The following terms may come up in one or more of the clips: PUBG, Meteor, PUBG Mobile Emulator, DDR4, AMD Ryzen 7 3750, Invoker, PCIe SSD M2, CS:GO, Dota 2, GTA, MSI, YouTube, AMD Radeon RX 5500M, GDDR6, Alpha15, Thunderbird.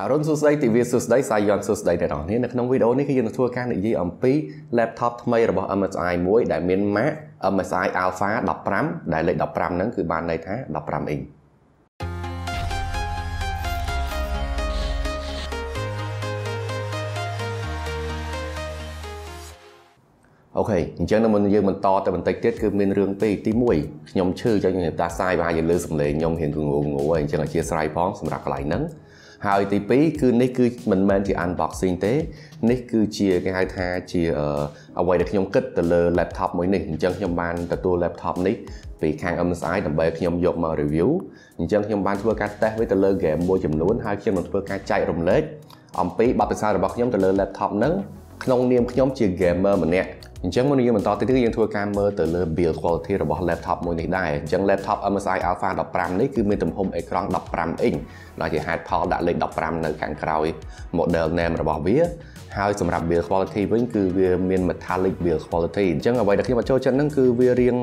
อรุณสุขสวัสดิ์ laptop ថ្មីរបស់ MSI មួយដែលមាន mã MSI Alpha15 ដែលលេខ 15 ហ្នឹងគឺបានន័យថា 15 inch អូខេអញ្ចឹងដល់មុនយើងបន្តទៅបន្តិចទៀតគឺមានរឿងពីរទី1ខ្ញុំឈឺចុះខ្ញុំនិយាយថាសាយវាយលើសំឡេងខ្ញុំហៀនធួងងងអញ្ចឹងអធិស្ឋានផងសម្រាប់កន្លែងហ្នឹង ហើយទី2គឺនេះគឺមិនមែនជាunboxing ទេនេះគឺជាគេហៅថាជាអ្វីដែលខ្ញុំគិតទៅលើ laptop មួយនេះអញ្ចឹងខ្ញុំបានទទួល laptop នេះពីខាង MSI ដើម្បីខ្ញុំយកមក review អញ្ចឹងខ្ញុំបានធ្វើការតេស្តវាទៅលើ game មួយចំនួនហើយខ្ញុំនឹងធ្វើការចែករំលែកអំពីបទពិសោធន៍របស់ខ្ញុំទៅលើ laptop ហ្នឹងក្នុងនាមខ្ញុំជា gamer ម្នាក់ អញ្ចឹងមុននឹងយើងបន្តទៅទៀតយើងធ្វើការមើលទៅលើ build quality របស់ laptop មួយនេះដែរអញ្ចឹង laptop MSI Alpha 15 នេះគឺមានទំហំអេក្រង់ 15 inch ដែលជាហេតុផល ដាក់លេខ 15 នៅខាងក្រោយ model name របស់វាហើយសម្រាប់ build quality វិញគឺវាមាន metallic build quality អញ្ចឹងអ្វីដែលខ្ញុំចូលចិត្តហ្នឹងគឺវារៀង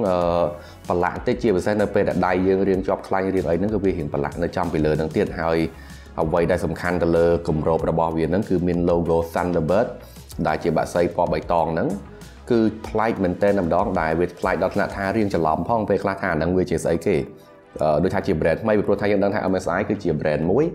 ប្រឡាក់តិចជាពិសេសនៅពេលដែលដៃយើងរៀងជាប់ខ្លាញ់រៀងអីហ្នឹងគឺវារៀងប្រឡាក់នៅចំពីលើហ្នឹងទៀតហើយអ្វីដែលសំខាន់ទៅលើគម្របរបស់វាហ្នឹងគឺមាន logo Thunderbird ដែលជាបាក់សីពណ៌បៃតងហ្នឹង គឺប្លែកមែនតើម្ដងដែលវាប្លែកដល់ថ្នាក់ថារៀងច្រឡំផងពេលខ្លះថាហ្នឹងវាជាស្អីគេដូចថាជា brand ថ្មីព្រោះថាយើងដឹងថា MSI គឺជា brand មួយ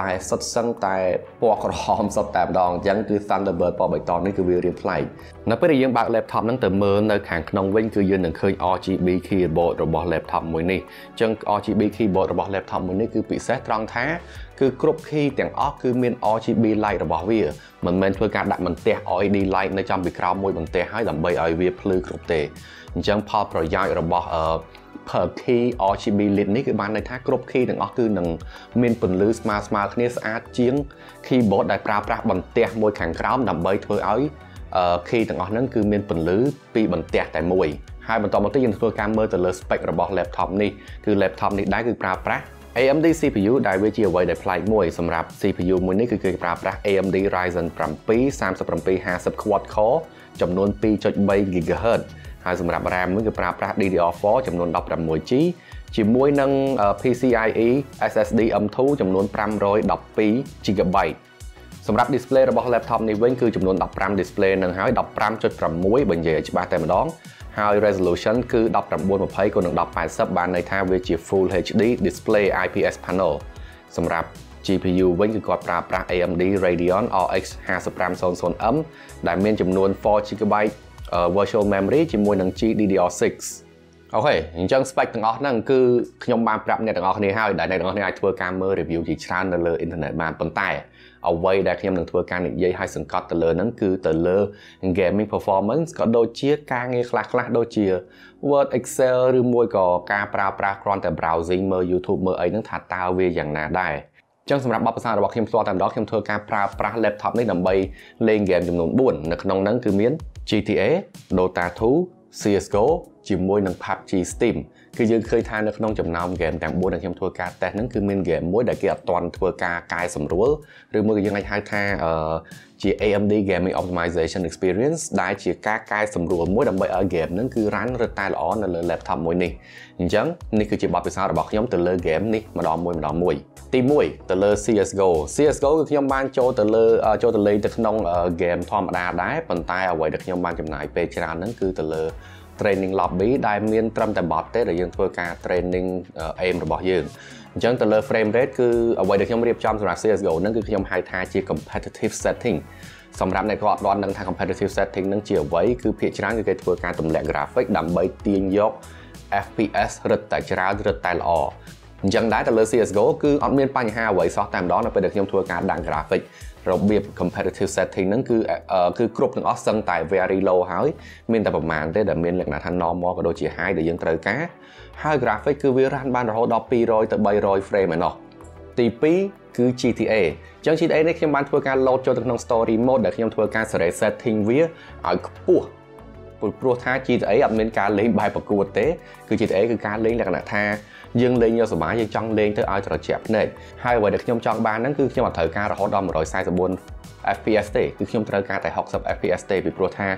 ដែលសុទ្ធសឹងតែពណ៌ក្រហមសុទ្ធតែម្ដងអញ្ចឹងគឺ Thunderbird ពណ៌បៃតងនេះគឺវារៀងប្លែកនៅពេលដែលយើងបើក laptop ហ្នឹងទៅមើលនៅខាងក្នុងវិញគឺយើងនឹងឃើញ RGB keyboard របស់ laptop មួយនេះអញ្ចឹង RGB keyboard របស់ laptop មួយនេះគឺពិសេសត្រង់ថា គឺគ្រប់ key ទាំងអស់គឺមាន RGB light របស់វាមិនមែនធ្វើការដាក់បន្ទះ LED light នៅចំពីក្រោមមួយបន្ទះហើយដើម្បីឲ្យវាភ្លឺគ្រប់ទេអញ្ចឹងផលប្រយោជន៍របស់ per key RGB lit នេះគឺបានន័យថាគ្រប់ key ទាំងអស់គឺនឹងមានពន្លឺស្មើគ្នាស្អាតជាង keyboard ដែលប្រើប្រាស់បន្ទះមួយខាងក្រោមដើម្បីធ្វើឲ្យ key ទាំងអស់ហ្នឹងគឺមានពន្លឺពីរបន្ទះតែមួយហើយបន្តមកទៀតយើងធ្វើការមើលទៅលើ spec របស់ laptop នេះគឺ laptop នេះដែរគឺប្រើប្រាស់ AMD CPU ដែលវាជាអ្វីដែលប្លែកមួយសម្រាប់ CPU មួយនេះគឺគេប្រើប្រាស់ AMD Ryzen 7 3750 Quad Core ចំនួន 2.3 GHz ហើយសម្រាប់ RAM មួយគឺប្រើប្រាស់ DDR4 ចំនួន 16GB ជាមួយនឹង PCIe SSD M2 ចំនួន 512GB សម្រាប់ display របស់ laptop នេះវិញគឺចំនួન 15 display នឹងហើយ 15.6 បើនិយាយឲ្យច្បាស់តែម្ដង ហើយ resolution គឺ 1920 x 1080 បានន័យថាវាជា full HD display IPS panel សម្រាប់ GPU វិញគឺគាត់ប្រើប្រាស់ AMD Radeon RX 5500M ដែលមានចំនួន 4GB virtual memory ជាមួយនឹង GDDR6 អូខេអញ្ចឹង spec ទាំងអស់ហ្នឹងគឺខ្ញុំបានប្រាប់អ្នកទាំងអស់គ្នាហើយដែលអ្នកទាំងអស់គ្នាអាចធ្វើការមើល review ជាច្រើននៅលើ internet បានប៉ុន្តែ អ្វីដែលខ្ញុំនឹងធ្វើការនិយាយឲ្យសង្កត់ទៅលើហ្នឹងគឺទៅលើ gaming performance ក៏ដូចជាការងារខ្លះៗដូចជា Word Excel ឬមួយក៏ការប្រើប្រាស់គ្រាន់តែ browsing មើល YouTube មើលអីហ្នឹងថាតើវាយ៉ាងណាដែរអញ្ចឹងសម្រាប់បទពិសោធន៍របស់ខ្ញុំផ្ទាល់តែម្ដងខ្ញុំធ្វើការប្រើប្រាស់ laptop នេះដើម្បីលេង game ចំនួន 4 នៅក្នុងហ្នឹងគឺមាន GTA Dota 2 CS:GO ជាមួយនឹង PUBG Steam គឺយើងឃើញថានៅក្នុងចំណោម game ទាំង 4 ដែលខ្ញុំធ្វើការតេស្តហ្នឹងគឺមាន game មួយដែលគេអត់ទាន់ធ្វើការកែសម្រួលឬមួយក៏យើងអាចហៅថាជា AMD Gaming Optimization Experience ដែលជាការកែសម្រួលមួយដើម្បីឲ្យ game ហ្នឹងគឺ run រឹតតែល្អនៅលើ laptop មួយនេះអញ្ចឹងនេះគឺជាបទពិសោធន៍របស់ខ្ញុំទៅលើ game នេះម្ដងមួយទី1ទៅលើ CS:GO CS:GO គឺខ្ញុំបានចូលទៅលេងទៅក្នុង game ធម្មតាដែរប៉ុន្តែអ្វីដែលខ្ញុំបានចំណាយពេលច្រើនហ្នឹងគឺទៅលើ training lobby ដែលមានត្រឹមតែបបទេដែលយើងធ្វើការ training aim របស់យើងអញ្ចឹងទៅលើ frame rate គឺអ្វីដែលខ្ញុំរៀបចំសម្រាប់ CS:GO ហ្នឹងគឺខ្ញុំហៅថាជា competitive setting សម្រាប់អ្នកគាត់អត់ដឹងថា competitive setting ហ្នឹងជាអ្វីគឺភាគច្រើនគឺគេធ្វើការទម្លាក់ graphic ដើម្បីទាញយក FPS រឹតតែច្រើនរឹតតែល្អអញ្ចឹងដែរទៅលើ CS:GO គឺអត់មានបញ្ហាអ្វីសោះតែម្ដងនៅពេលដែលខ្ញុំធ្វើការដាក់ graphic របៀប competitive setting ហ្នឹងគឺគ្រប់ទាំងអស់សឹងតែ very low ហើយមានតែប្រមាណទេដែលមានលក្ខណៈថា normal ក៏ដូចជា high ដែលយើងត្រូវការហើយ graphic គឺវា run បានរហូតដល់ 200 ទៅ 300 frame ឯណោះទី2គឺ GTA អញ្ចឹង GTA នេះខ្ញុំបានធ្វើការ load ចូលទៅក្នុង story mode ដែលខ្ញុំធ្វើការសេរី setting វាឲ្យខ្ពស់ ព្រោះថា GTA អត់មានការលេងបែបប្រកួតទេគឺ GTA គឺការលេងលក្ខណៈថាយើងលេងយកសប្បាយយើងចង់លេងទៅឲ្យត្រជាក់ភ្នែកហើយអ្វីដែលខ្ញុំចង់បានហ្នឹងគឺខ្ញុំអត់ត្រូវការរហូតដល់ 144 FPS ទេគឺខ្ញុំត្រូវការតែ 60 FPS ទេពីព្រោះថា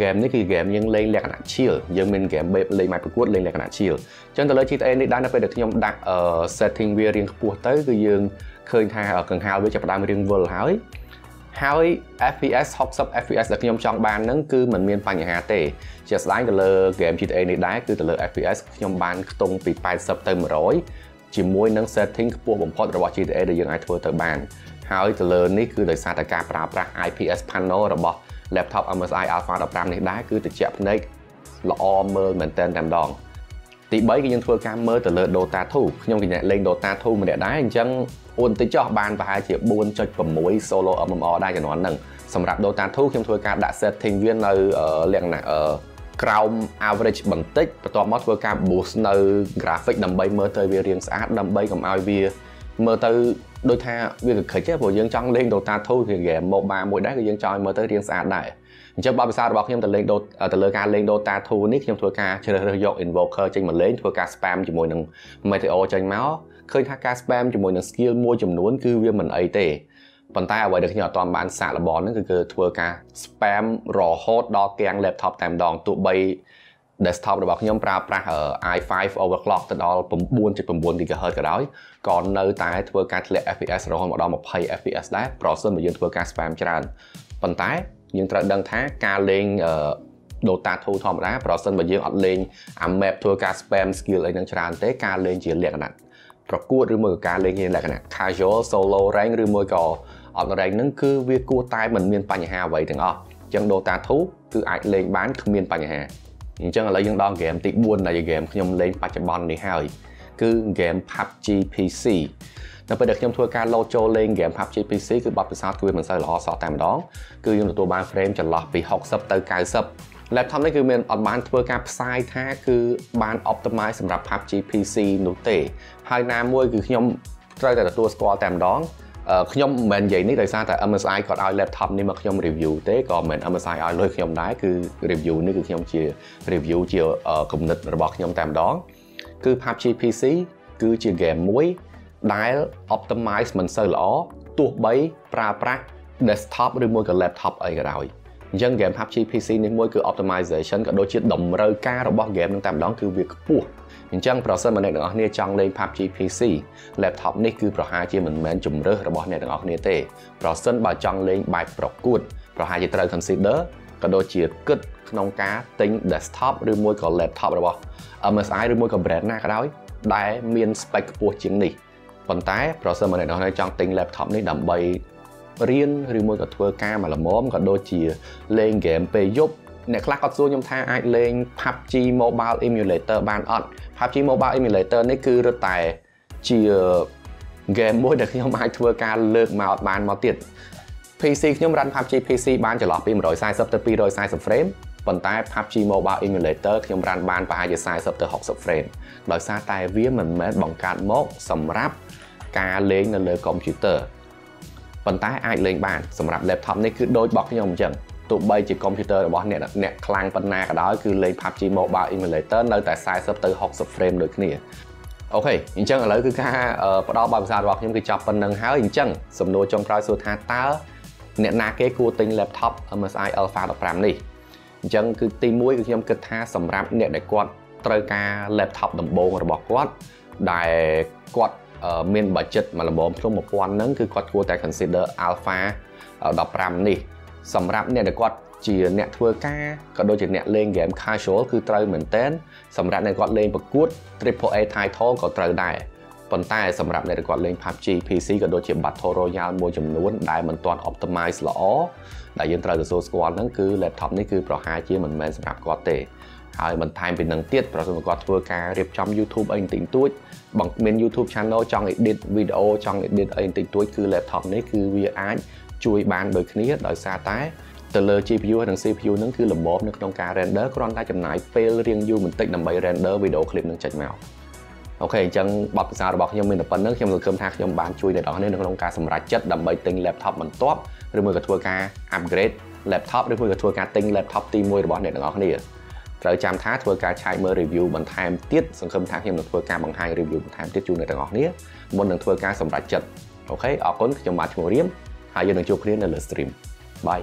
game នេះគឺ game យើងលេងលក្ខណៈ chill យើងមានgameលេងបែបប្រកួតលេងលក្ខណៈ chill អញ្ចឹងទៅលើ GTA នេះដែរនៅពេលដែលខ្ញុំដាក់ setting វារៀងខ្ពស់ទៅគឺយើង ឃើញថាកង្ហារវាចាប់ផ្ដើមរៀងវល់ហើយFPS 60 FPS ដែលខ្ញុំចង់បានហ្នឹងគឺមិនមានបញ្ហាទេជាស្ដែងទៅលើ game GTA នេះដែរគឺទៅលើ FPS ខ្ញុំបានខ្ទង់ពី80ទៅ100ជាមួយនឹង setting ខ្ពស់បំផុតរបស់ GTA ដែលយើងអាចធ្វើទៅបានហើយទៅលើនេះគឺដោយសារតែការប្រើប្រាស់ IPS panel របស់ laptop MSI Alpha15 នេះដែរគឺត្រជាក់ភ្នែកល្អមើលមែនតែម្ដងទី3គឺយើងធ្វើការមើលទៅលើ Dota 2ខ្ញុំគេលេង Dota 2ម្នាក់ដែរអញ្ចឹងអូនទៅចោះបានប្រហែលជា 4.6 solo MMO ដែរជំនាន់ហ្នឹងសម្រាប់ Dota 2ខ្ញុំធ្វើការដាក់ setting វានៅលក្ខណៈក្រោម average បន្តិចបន្ទាប់មកធ្វើការ boost នៅ graphic ដើម្បីមើលទៅវារៀងស្អាតដើម្បីកុំឲ្យវាមើលទៅដូចថាវាកកិចទេព្រោះយើងចង់លេង Dota 2 game MOBA មួយដែរគឺយើងចង់ឲ្យមើលទៅរៀងស្អាតដែរអញ្ចឹងបទពិសោធន៍របស់ខ្ញុំទៅលេង Dota ទៅលើការលេង Dota 2នេះខ្ញុំធ្វើការជ្រើសរើសយក Invoker ចេញមកលេងធ្វើការ spam ជាមួយនឹង Meteor ចេញមកឃើញថាការ spam ជាមួយនឹង skill មួយចំនួនគឺវាមិនអីទេប៉ុន្តែអ្វីដែលខ្ញុំអត់ទាន់បានសាកល្បងហ្នឹងគឺធ្វើការ spam រហូតដល់ទាំង laptop តែម្ដងទោះបី desktop របស់ខ្ញុំប្រើប្រាស់ i5 overclock ទៅដល់ 9.9 GHz ក៏ដោយក៏នៅតែធ្វើការធ្លាក់ FPS រហូតមកដល់ 20 FPS ដែរប្រសិនបើយើងធ្វើការ spam ច្រើនប៉ុន្តែយើងត្រូវដឹងថាការលេង Dota 2 ធម្មតាប្រសិនបើយើងអត់លេងអា map ធ្វើការ spam skill អីនឹងច្រើនទេការលេងជាលក្ខណៈប្រកួតឬមួយក៏ការលេងជាលក្ខណៈ casual solo rank ឬមួយក៏អត់ rank ហ្នឹងគឺវាគួរតែមិនមានបញ្ហាអ្វីទាំងអស់អញ្ចឹង Dota 2គឺអាចលេងបានគ្មានបញ្ហាអញ្ចឹងឥឡូវយើងដល់ game ទី4ដែលជា game ខ្ញុំលេងបច្ចុប្បន្ននេះហើយគឺ game PUBG PC នៅពេលដែលខ្ញុំធ្វើការ load ចូលលេង game PUBG PC គឺបទពិសោធន៍គឺវាមិនសូវល្អសោះតែម្ដងគឺខ្ញុំទទួលបាន frame ចន្លោះពី60ទៅ90 laptop នេះគឺមានអត់បានធ្វើការផ្សាយថាគឺបាន optimize សម្រាប់ PUBG PC នោះទេហើយណាមួយគឺខ្ញុំត្រូវតែទទួលស្គាល់តែម្ដងខ្ញុំមិនមែននិយាយនេះដោយសារតែ MSI គាត់ឲ្យ laptop នេះមកខ្ញុំ review ទេក៏មិន MSI ឲ្យលុយខ្ញុំដែរគឺ review នេះគឺខ្ញុំជា review ជាគំនិតរបស់ខ្ញុំតែម្ដងគឺ PUBG PC គឺជា game មួយដែល optimize មិនសូវល្អទោះបីប្រើប្រាស់ desktop ឬមួយក៏ laptop អីក៏ដោយអញ្ចឹង game PUBG PC នេះមួយគឺ optimization ក៏ដូចជាតម្រូវការរបស់ game នឹងតែម្ដងគឺវាខ្ពស់អញ្ចឹងប្រសិនបើអ្នកទាំងអស់គ្នាចង់លេង PUBG PC laptop នេះគឺប្រហែលជាមិនមែនជំរើសរបស់អ្នកទាំងអស់គ្នាទេប្រសិនបើចង់លេងបែបប្រកួតប្រហែលជាត្រូវ consider ក៏ដូចជាគិតក្នុងការទិញ desktop ឬមួយក៏ laptop របស់ MSI ឬមួយក៏ brand ណាក៏ដោយដែលមាន spec ខ្ពស់ជាងនេះប៉ុន្តែប្រសិនបើអ្នកនរណាចង់ទិញ laptop នេះដើម្បីរៀនឬមួយក៏ធ្វើការមកល្មមក៏ដូចជាលេង game ពេលយប់អ្នកខ្លះក៏សួរខ្ញុំថាអាចលេង PUBG Mobile Emulator បានអត់ PUBG Mobile Emulator នេះគឺរត់តែជា game មួយដែលខ្ញុំអាចធ្វើការលើកមកបានមកទៀត PC ខ្ញុំ run PUBG PC បានចន្លោះពី140ទៅ240 frameប៉ុន្តែ PUBG Mobile Emulator ខ្ញុំ run បានប្រហែលជា40ទៅ60 frame ដោយសារតែវាមិនមែនបង្កើតមកសម្រាប់ការលេងនៅលើកុំព្យូទ័រប៉ុន្តែអាចលេងបានសម្រាប់ laptop នេះគឺដូចរបស់ខ្ញុំអញ្ចឹងទោះបីជាកុំព្យូទ័ររបស់អ្នកខ្លាំងប៉ុណ្ណាក៏ដោយគឺលេង PUBG Mobile Emulator នៅតែ40ទៅ60 frame ដូចគ្នាអូខេអញ្ចឹងឥឡូវគឺការផ្ដល់បទពិសោធន៍របស់ខ្ញុំគឺចប់ប៉ុណ្្នឹងហើយអញ្ចឹងសំណួរចុងក្រោយសួរថាតើអ្នកណាគេគួរទិញ laptop MSI Alpha15 នេះអញ្ចឹងគឺទី1គឺខ្ញុំគិតថាសម្រាប់អ្នកដែលគាត់ត្រូវការ laptop ដំបូងរបស់គាត់ដែលគាត់មាន budget មួយល្មមក្នុង 1000 ហ្នឹងគឺគាត់គួរតែ consider Alpha 15 នេះសម្រាប់អ្នកដែលគាត់ជាអ្នកធ្វើការក៏ដូចជាអ្នកលេង game casual គឺត្រូវមែនតើសម្រាប់អ្នកគាត់លេងប្រកួត AAA title ក៏ត្រូវដែរប៉ុន្តែសម្រាប់អ្នកដែលគាត់លេង PUBG PC ក៏ដូចជា Battle Royale មួយចំនួនដែលមិនទាន់ optimize ល្អដែលយើងត្រូវទទួលស្គាល់ហ្នឹងគឺ laptop នេះគឺប្រហែលជាមិនមែនសម្រាប់គាត់ទេហើយបន្ថែមពីនឹងទៀតប្រសិនបើគាត់ធ្វើការរៀបចំ YouTube អីបន្តិចតួចបងមាន YouTube channel ចង់ edit video ចង់ edit អីបន្តិចតួចគឺ laptop នេះគឺវាអាចជួយបានដូចគ្នាដោយសារតែទៅលើ GPU និង CPU ហ្នឹងគឺល្មមនៅក្នុងការ render គ្រាន់តែចំណាយពេលរៀងយូរបន្តិចដើម្បី render video clip នឹងចេញមកអូខេអញ្ចឹងបទពិសោធន៍របស់ខ្ញុំមានតែប៉ុណ្្នឹងខ្ញុំសង្ឃឹមថាខ្ញុំបានជួយអ្នកនរគ្នានៅក្នុងការសម្រេចចិត្តដើម្បីទិញ laptop បន្ទាប់ឬមួយក៏ធ្វើការ upgrade laptop ឬមួយក៏ធ្វើការទិញ laptop ទី1របស់អ្នកនរគ្នាត្រូវចាំថាធ្វើការឆែកមើល review បន្ថែមទៀតសង្ឃឹមថាខ្ញុំនឹងធ្វើការបង្ហាញ review បន្ថែមទៀតជូនអ្នកទាំងអស់គ្នាមុននឹងធ្វើការសម្រេចចិត្តអូខេអរគុណខ្ញុំបាទឈ្មោះរៀមហើយយើងនឹងជួបគ្នានៅលើ stream បាយ